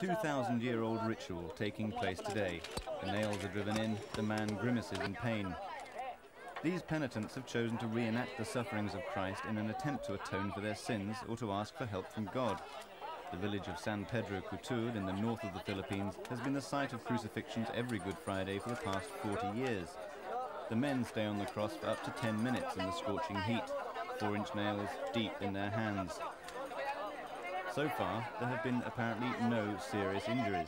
2,000-year-old ritual taking place today. The nails are driven in, the man grimaces in pain. These penitents have chosen to reenact the sufferings of Christ in an attempt to atone for their sins or to ask for help from God. The village of San Pedro Cutud in the north of the Philippines has been the site of crucifixions every Good Friday for the past 40 years. The men stay on the cross for up to 10 minutes in the scorching heat, 4-inch nails deep in their hands. So far, there have been apparently no serious injuries.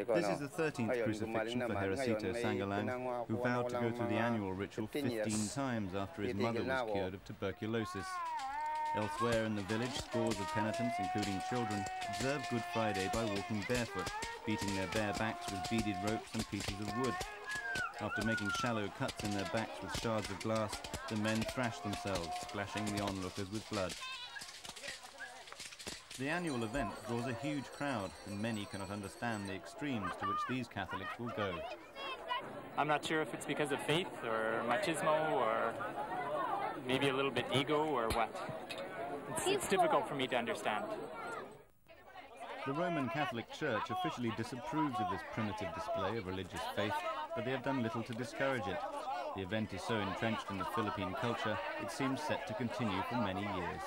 This is the 13th crucifixion for Herosito Sanggalang, who vowed to go through the annual ritual 15 times after his mother was cured of tuberculosis. Elsewhere in the village, scores of penitents, including children, observe Good Friday by walking barefoot, beating their bare backs with beaded ropes and pieces of wood. After making shallow cuts in their backs with shards of glass, the men thrash themselves, splashing the onlookers with blood. The annual event draws a huge crowd, and many cannot understand the extremes to which these Catholics will go. I'm not sure if it's because of faith, or machismo, or maybe a little bit ego, or what. It's difficult for me to understand. The Roman Catholic Church officially disapproves of this primitive display of religious faith, but they have done little to discourage it. The event is so entrenched in the Philippine culture, it seems set to continue for many years.